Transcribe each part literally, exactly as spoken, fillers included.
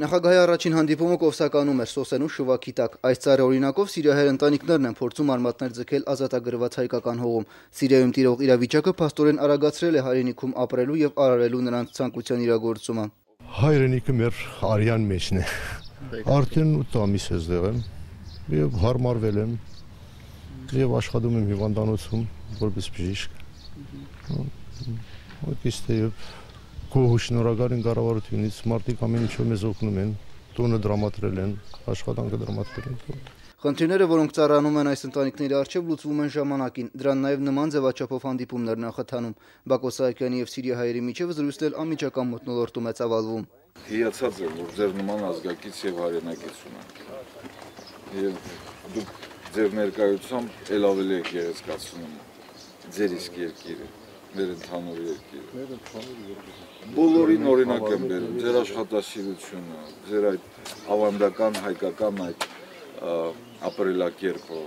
Նախագահի առաջին հանդիպումը Կովսականում էր Սոսենու շվաքի տակ։ Այս ծառի օրինակով սիրիահեր ընտանիքներն են փորձում արմատներ ձգել ազատագրված հայկական հողում։ Սիրիայում տիրող իրավիճակը փաստորեն արագացրել է հայրենիքում ապրելու եւ արարելու նրանց ցանկության իրագործումը։ Հայրենիքը մեր արյան մեջն է։ Արդեն ութ ամիս է զեղ եմ եւ հարմարվել եմ եւ աշխատում եմ հիվանդանոցում որպես բժիշկ։ Ոդիստե Cu շնորհակալ ենք կառավարությունից, մարդիկ ամեն ինչով մեզ օգնում են, տունը դրամատրել են, աշխատանքը դրամատրել են։ Խնդիրները, որոնք ծառանում են այս ընտանիքների առջև, լուծվում են ժամանակին, դրան նաև նման ձևաչափով հանդիպումներ նախատանում։ Բակո Սահակյանի և սիրիահայերի միջև զրույցն անմիջական մթնոլորտում է ծավալվում։ Հիացած եմ, որ ձեր նման ազգակից և հայրենակից ունենք։ Եվ դուք ձեր ներկայությամբ էլ ավելի եք գեղեցկացնում ձեր իսկ երկիրը։ Բոլորին օրինակ եմ բերում, ձեր աշխատասիրությունը, ձեր այդ ավանդական հայկական այդ ապրելակերպը։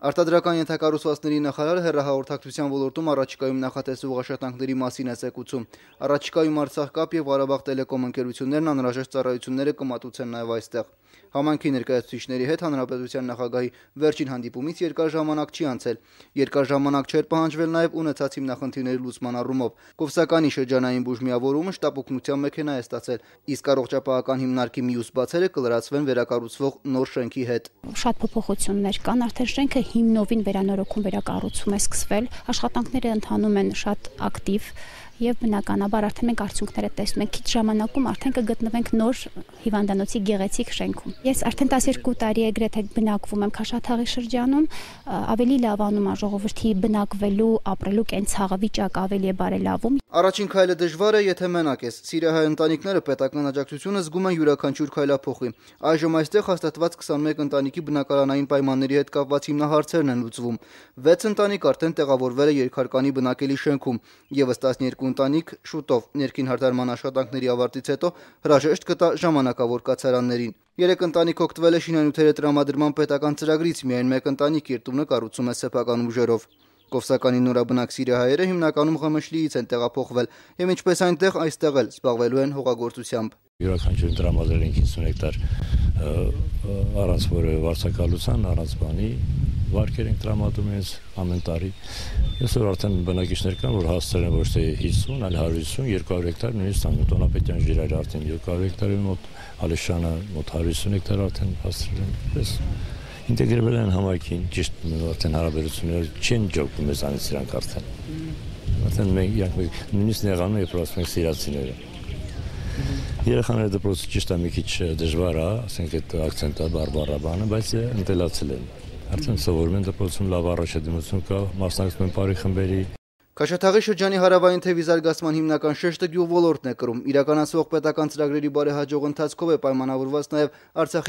Արտադրական ենթակառուցվածքների նախարարը հեռահաղորդակցության ոլորտում առաջիկայում նախատեսվող աշխատանքների մասին է զեկուցում։ Առաջիկայում Արցախ կապ և Ղարաբաղ տելեկոմ ընկերություններն անհրաժեշտ ծառայությունները կմատուցեն նաև այստեղ։ Համանքի ներկայացուցիչների հետ Հանրապետության նախագահի վերջին հանդիպումից երկար ժամանակ չի անցել։ Երկար ժամանակ չէր պահանջվել նաև ունեցած հիմնախնդիրների լուծման առումով։ Կովսականի շրջանային բուժմիավորումը շտապ օգնության մեքենա է ստացել, իսկ առողջապահական հիմնարկի մյուս բացերը կլրացվեն վերակառուցվող նոր շենքի հետ։ Շատ փոփոխություններ կան, արդեն շենքը հիմնովին վերանորոգում վերակառուցում է սկսվել, աշխատանքները ընթանում են շատ ակտիվ։ Եվ բնականաբար արդեն մենք արդյունքները տեսնում ենք, քիչ ժամանակում արդեն կգտնվենք նոր հիվանդանոցի գեղեցիկ շենքում։ Ես արդեն տասներկու տարի է գրեթե բնակվում եմ Քաշաթաղի շրջանում, ավելի լավանում է ժողովրդի բնակվելու, ապրելու կենցաղը, վիճակը ավելի է բարելավում։ Առաջին քայլը դժվար է, եթե մենակ ես։ Սիրիահայ ընտանիքները պետական աջակցությունը զգում են յուրաքանչյուր քայլափոխի։ Այժմ այստեղ հաստատված քսանմեկ ընտանիքի բնակարանային պայմանների հետ կապված հիմնահարցերն են լուծվում։ Վեց ընտանիք արդեն տեղավորվել է երկհարկանի բնակելի շենքում, եւս տասներկու ընտանիք շուտով ներքին հարդարման աշխատանքների ավարտից հետո հրաժեշտ կտա ժամանակավոր կացարաններին։ Երեք ընտանիք օգտվել է շինանյութերի տրամադրման պետական ծրագրից, միայն մեկ ընտանիք իր տունը կառուցում է սեփական ուժերով։ Կովսականի նորաբնակ սիրիահայերը հիմնականում Ղմշլիից են տեղափոխվել եւ ինչպես այնտեղ այստեղ էլ զբաղվելու են հողագործությամբ։ Յուրաքանչյուրին տրամադրել են հինգ հեկտար առանց որևէ վարձակալության, առանց բանի վարկեր ենք տրամադրում ես ամեն տարի։ Ես որ արդեն բնակիչներ կան, որ հասցրել են ոչ թե հիսուն, այլ հարյուր հիսուն, երկու հարյուր հեկտար, նույնիսկ Տոնապետյան Ժիրայրը արդեն երկու հարյուր հեկտար է, մոտ Ալեշյանը մոտ հարյուր հիսուն հեկտար արդեն հասցրել են։ Պես ինտեգրվել են համայնքին, ճիշտ արդեն հարաբերությունները չեն ջոկում ես անից իրանք արդեն։ Արդեն մենք իրանք նույնիսկ նեղանում եւ պրոստենք սիրացիները։ Երեխաները դպրոցը ճիշտ է մի քիչ դժվար է, ասենք այդ ակցենտը բարբարաբանը, բայց ընտելացել են։ Արդեն սովորում են դպրոցում լավ առաջադիմություն կա, մասնակցում են բարի խմբերի։ Քաշաթաղի շրջանի հարավային թևի զարգացման հիմնական շեշտը գյուղ ոլորտն է կրում։ Իրականացվող պետական ծրագրերի բարեհաջող ընթացքով է պայմանավորված նաև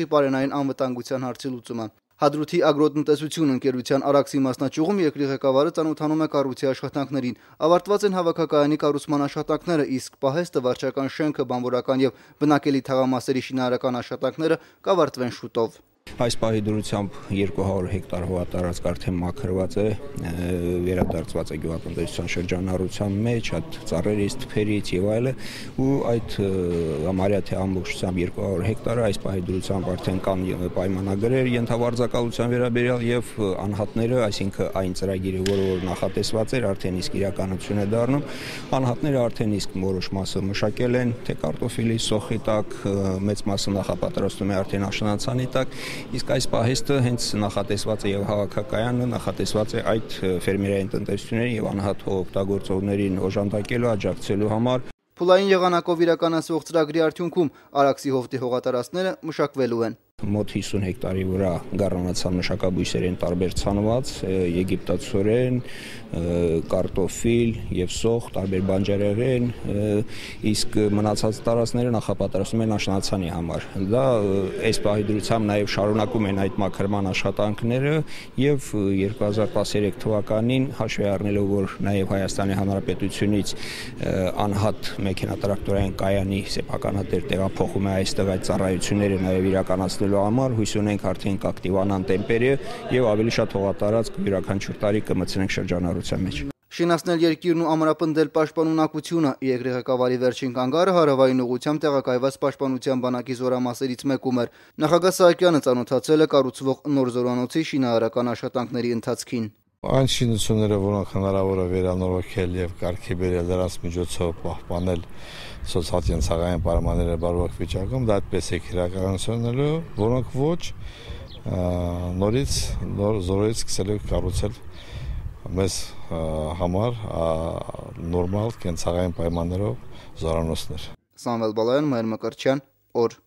Արցախի պարենային անվտանգության հարցի լուծումը։ Հադրութի ագրոտնտեսություն ընկերության Արաքսի մասնաճյուղում երկրի ղեկավարը ծանոթանում է կառույցի աշխատանքներին։ Ավարտված են հավաքակայանի կառուցման աշխատանքները, իսկ պահեստը, վարչական շենքը, բանվորական և բնակելի թաղամասերի շինարարական աշխատանքները կավարտվեն շուտով։ Այս պահի դրությամբ երկու հարյուր հեկտար հողատարածք արդեն մաքրված է, վերադարձված է գյուղատնտեսության շրջանառության մեջ, այդ ծառերից, թփերից եւ այլը, ու այդ համարյա թե ամբողջությամբ երկու հարյուր հեկտարը այս պահի դրությամբ արդեն կան պայմանագրեր ենթավարձակալության վերաբերյալ եւ անհատները, այսինքն այն ծրագիրը, որը որ նախատեսված էր, արդեն իսկ իրականություն է դառնում, անհատները արդեն իսկ որոշ մասը մշակել են, թե կարտոֆիլի, սոխի տակ, մեծ մասը նախապատրաստում է արդեն աշնանցանի տակ։ Իսկ այս պահեստը հենց նախատեսված է և հավաքակայանը, նախատեսված է այդ ֆերմերային տնտեսությունների և անհատ օգտագործողներին օժանդակելու, աջակցելու համար։ Փուլային եղանակով իրականացվող ծրագրի արդյունքում Արաքսի հովտի հողատարածքները մշակվելու են։ Մոտ հիսուն հեկտարի վրա գառնանացան մշակաբույսեր են տարբեր ցանված, եգիպտացորեն, կարտոֆիլ և սոխ, տարբեր բանջարեղեն, իսկ մնացած տարածքները նախապատրաստում են աշնանցանի համար։ Դա այս պահի դրությամբ նաև շարունակում են այդ մաքրման աշխատանքները և երկու հազար տասներեք թվականին հաշվի առնելով, որ նաև Հայաստանի Հանրապետությունից անհատ մեքենա-տրակտորային կայանի սեփականատեր տեղափոխում է այստեղ այդ ծառայությունները նաև իրականացնել համար հույս ունենք արդեն կակտիվանան տեմպերը եւ ավելի շատ հողատարածք յուրաքանչյուր տարի կմցնենք շրջանառության մեջ։ Și nasnel ierchir nu amrapândel pașpanunacuțiuna, iegreha cavari vercin cangar, haravai nuguțiam tega caivas pașpanuțiam banachizora maseriți mekumer. Նախագահ Սահակյանը ծանոթացել է կառուցվող նոր զորանոցի շինարարական աշխատանքների ընթացքին. Այն շինությունները, որոնք հնարավոր է վերանորոգել եւ կարգի բերել դրանց միջոցով պահպանել սոցիալ-կենցաղային պայմանները բարվակ վիճակում, դա այդպես է իրականացնելու, որոնք ոչ նորից նոր զորից սկսել են կառուցել մեզ համար նորմալ կենցաղային պայմաններով զորանոցներ։ Սամվել Բալայան, Մայր Մկրտչյան, օր։